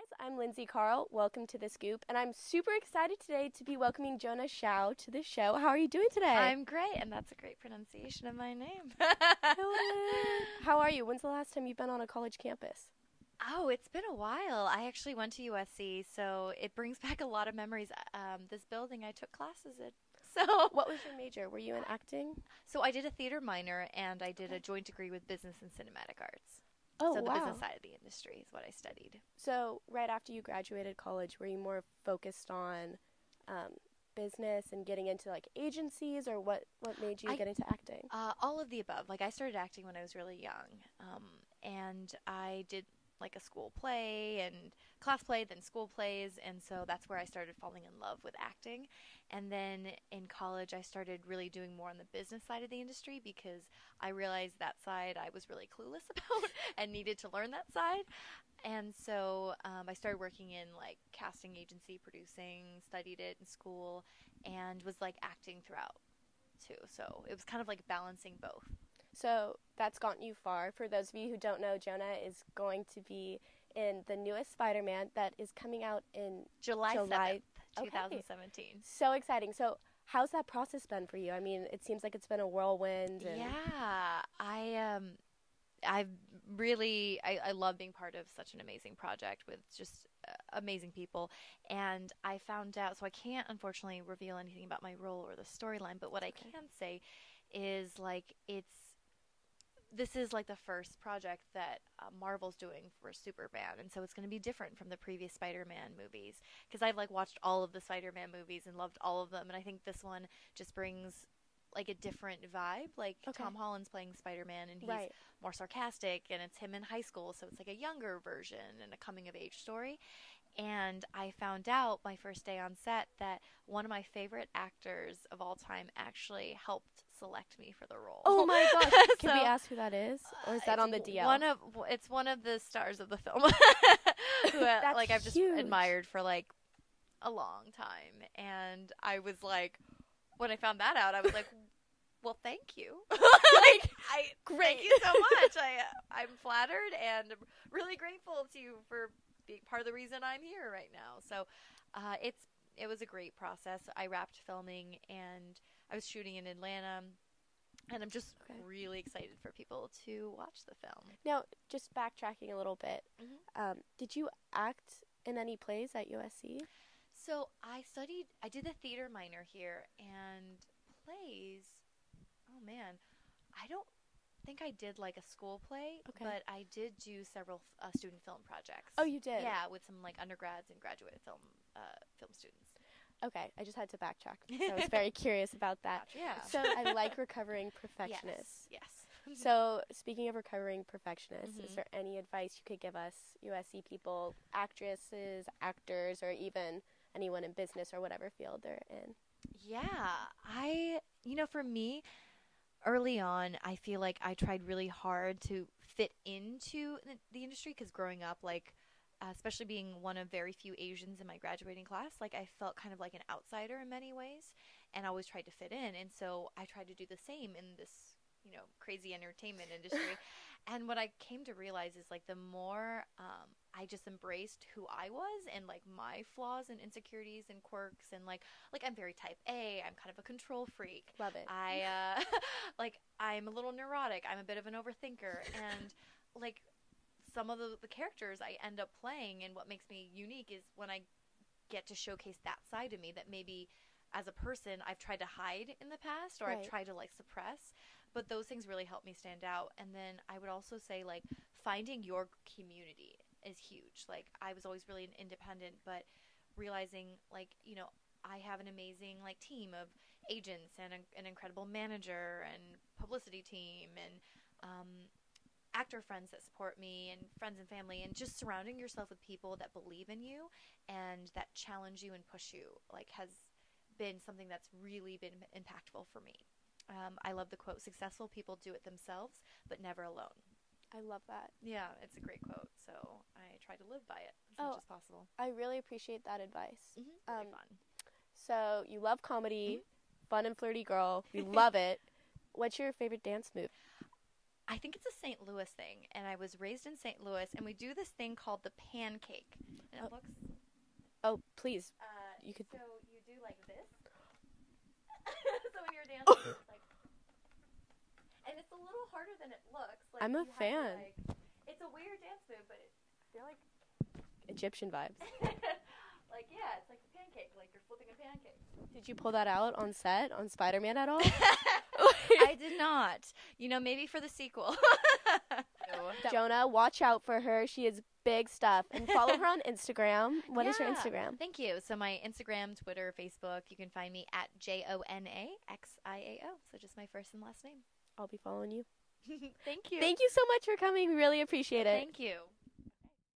guys, I'm Lindsay Carl. Welcome to The Scoop, and I'm super excited today to be welcoming Jona Xiao to the show. How are you doing today? I'm great, and that's a great pronunciation of my name. How are you? When's the last time you've been on a college campus? Oh, it's been a while. I actually went to USC, so it brings back a lot of memories. This building I took classes in. So what was your major? Were you in acting? So I did a theater minor, and I did a joint degree with business and cinematic arts. Oh, so the business side of the industry is what I studied. So right after you graduated college, were you more focused on business and getting into, like, agencies, or what made you get into acting? All of the above. Like, I started acting when I was really young, and I did, like, a school play and class play, then school plays, and so that's where I started falling in love with acting. And then in college, I started really doing more on the business side of the industry because I realized that side I was really clueless about and needed to learn that side. And so I started working in, like, casting agency, producing, studied it in school, and was, like, acting throughout too. So it was kind of like balancing both. So that's gotten you far. For those of you who don't know, Jona is going to be in the newest Spider-Man that is coming out in July 7th, 2017. Okay. So exciting. So how's that process been for you? I mean, it seems like it's been a whirlwind. And yeah. I love being part of such an amazing project with just amazing people. And I found out, so I can't unfortunately reveal anything about my role or the storyline, but what I can say is, like, this is, like, the first project that Marvel's doing for Superman, and so it's going to be different from the previous Spider-Man movies, because I've, like, watched all of the Spider-Man movies and loved all of them, and I think this one just brings, like, a different vibe. Like, Tom Holland's playing Spider-Man, and he's more sarcastic, and it's him in high school, so it's, like, a younger version and a coming-of-age story. And I found out my first day on set that one of my favorite actors of all time actually helped select me for the role. Oh my gosh. Can we ask who that is? Or is that on the DL? It's one of the stars of the film who I've just admired for, like, a long time. And I was like, when I found that out, I was like, well, thank you. Thank you so much. I'm flattered and really grateful to you for being part of the reason I'm here right now. So it was a great process. I wrapped filming, and I was shooting in Atlanta, and I'm just really excited for people to watch the film. Now, just backtracking a little bit, did you act in any plays at USC? So I did a theater minor here, and plays, oh man, I don't think I did, like, a school play, but I did do several student film projects. Oh, you did? Yeah, with some, like, undergrads and graduate film students. Okay, I just had to backtrack because I was very curious about that. Yeah. So I like recovering perfectionists. Yes. So speaking of recovering perfectionists, is there any advice you could give us, USC people, actresses, actors, or even anyone in business or whatever field they're in? Yeah. For me, early on, I feel like I tried really hard to fit into the industry because growing up, like, especially being one of very few Asians in my graduating class, like, I felt kind of like an outsider in many ways, and I always tried to fit in. And so I tried to do the same in this, crazy entertainment industry. And what I came to realize is, like, the more I just embraced who I was and, like, my flaws and insecurities and quirks, and like I'm very type A. I'm kind of a control freak. Love it. I'm a little neurotic. I'm a bit of an overthinker, and, like, some of the characters I end up playing, and what makes me unique is when I get to showcase that side of me that maybe as a person I've tried to hide in the past, or I've tried to, like, suppress. But those things really help me stand out. And then I would also say, like, finding your community is huge. Like, I was always really independent, but realizing, like, I have an amazing, like, team of agents and an incredible manager and publicity team and actor friends that support me and friends and family, and just surrounding yourself with people that believe in you and that challenge you and push you, like, has been something that's really been impactful for me. I love the quote, "Successful people do it themselves, but never alone." I love that. Yeah, it's a great quote, so I try to live by it as much as possible. I really appreciate that advice. Really fun. So you love comedy, fun and flirty girl. We love it. What's your favorite dance move? I think it's the same St. Louis thing, and I was raised in St. Louis, and we do this thing called the pancake. And it looks... Oh, please. You could... So you do like this. So when you're dancing, it's like... And it's a little harder than it looks. Like, I'm a fan. To, like... It's a weird dance move, but it's... They're like... Egyptian vibes. Like, yeah, it's like a pancake. Like, you're flipping a pancake. Did you pull that out on set, on Spider-Man at all? I did not. You know, maybe for the sequel. No. Jona, watch out for her. She is big stuff. And follow her on Instagram. What is your Instagram? Thank you. So my Instagram, Twitter, Facebook, you can find me at JonaXiao. So just my first and last name. I'll be following you. Thank you. Thank you so much for coming. We really appreciate it. Thank you.